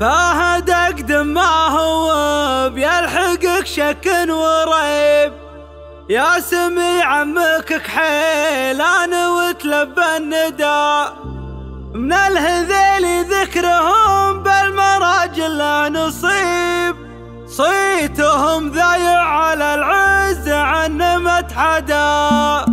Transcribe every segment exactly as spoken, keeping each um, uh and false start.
فهد اقدم ما هو بيلحقك شك وريب، يا سميع عمك كحيلان وتلبى النداء، من الهذيلي ذكرهم بالمراجل لا نصيب، صيتهم ذايع على العز عن متحدا،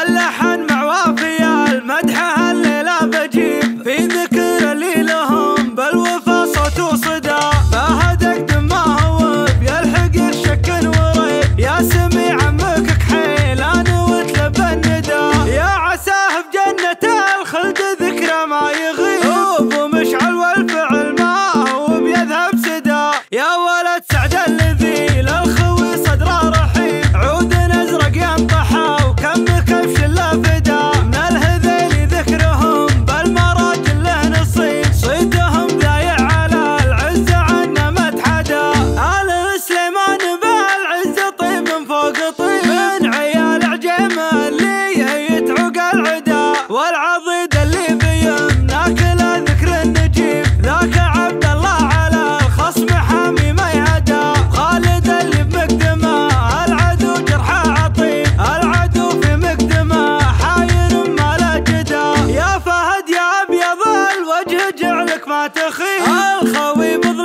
اللحن مع وافية المدح هالليلة بجيب، في ذكر اللي لهم بالوفا صوت وصدى، فهد اقدم ما هو بيلحقك شك وريب، يا سميع عمك كحيلان وتلبى الندى، يا عساه بجنة الخلد ذكرى ما يغيب، طوب ومشعل والفعل ما هو بيذهب سدى، يا ولد سعد الذي للخوي صدره رحيب، عود ازرق ينطحه وكم كبش لا فدا، من الهذيلي ذكرهم بالمراجل له نصيب، صيتهم ذايع على العز عنا متحدا، ال سليمان بالعز طيب من فوق طيب، من عيال عجيم اللي يتعوق العدا، والعضيد اللي بيمنا كله ذكر النجيب، ذاك عبد الله على الخصم حامي ما يهدى، خالد اللي بمقدمه العدو جرحه عطيب، العدو في مقدمه حاير ما له جدى، يا فهد يا ابيض الوجه جعلك ما تخيب، الخوي بظلالكم اهتنى في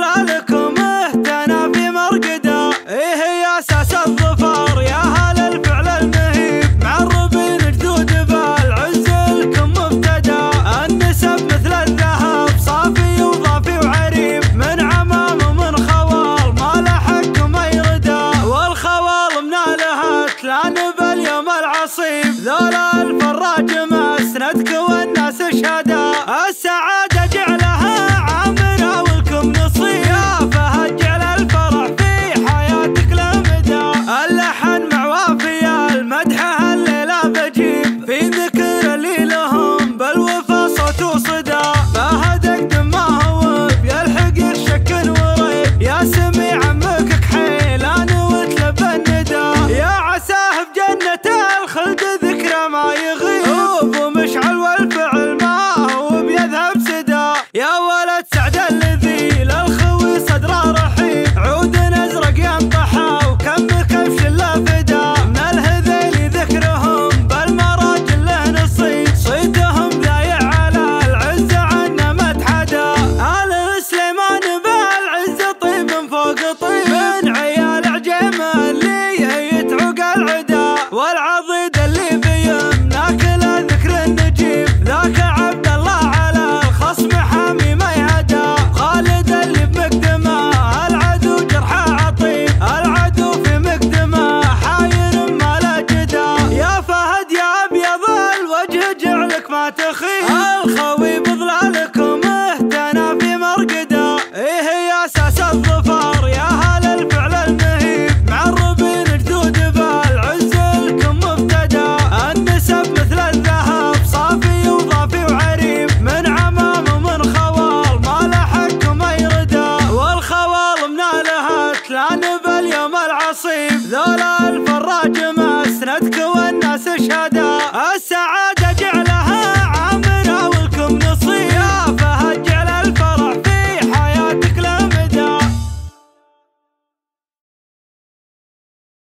مرقده، ايه يا اساس الظفر يا هل الفعل المهيب، معربين جدود بالعز لكم مبتدا، النسب مثل الذهب صافي وضافي وعريب، من عمام ومن خوال ما له حق وما يردى، والخوال منالها تلانب اليوم العصيب، ذولا الفراج مسندك والناس شهدا، السعاده جعلها عامنا ولكم نصيب، يا فهد جعل الفرح في حياتك له مدى، اللحن مع وافيه المدح هالليله بجيب، في ذكر اللي لهم بالوفا صوت وصدى، فهد اقدم ما هو بيلحقك شك وريب، يا سميع عمك كحيلان وتلبى الندى، يا عساه بجنة الخلد ذكرى ما يغيب، طوب ومشعل والفعل ما هو بيذهب سدى، يا ولد سعد الذي للخوي صدره رحيب، عود ازرق ينطحه وكم كبش لا فدا، من الهذيلي ذكرهم بالمراجل له نصيب، صيتهم ذايع على العز عنا متحدا، ال سليمان بالعز طيب من فوق طيب، من عيال عجيم اللي يتعوق العدا، والعضيد اللي بيمنا كله ذكر النجيب، ذاك عبد الله على الخصم حامي ما يهدى، خالد اللي بمقدمه العدو جرحه عطيب، العدو في مقدمه حاير ما له جدى، يا فهد يا ابيض الوجه جعلك ما تخيب، الخوي بظلالك